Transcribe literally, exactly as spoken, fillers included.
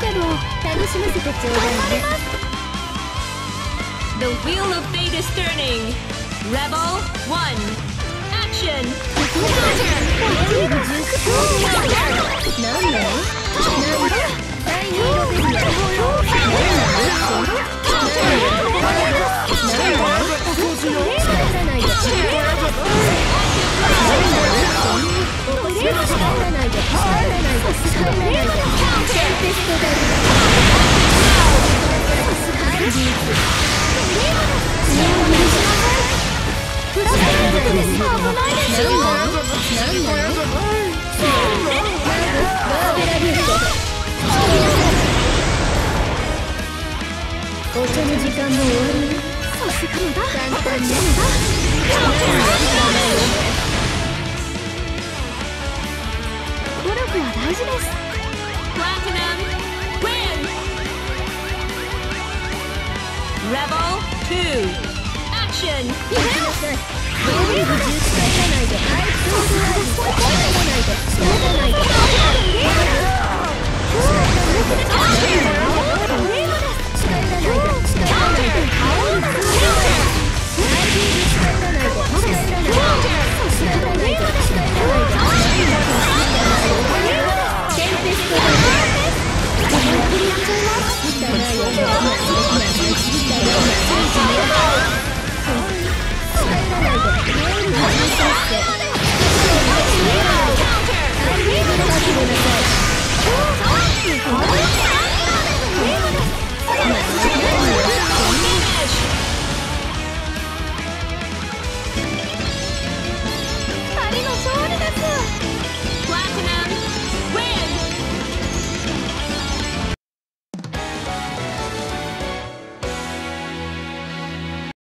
ても楽しませてちょうだいね。 The wheel of fate is turning. Rebel one, action. Counter. 努力は大事です。 Rebel two, action!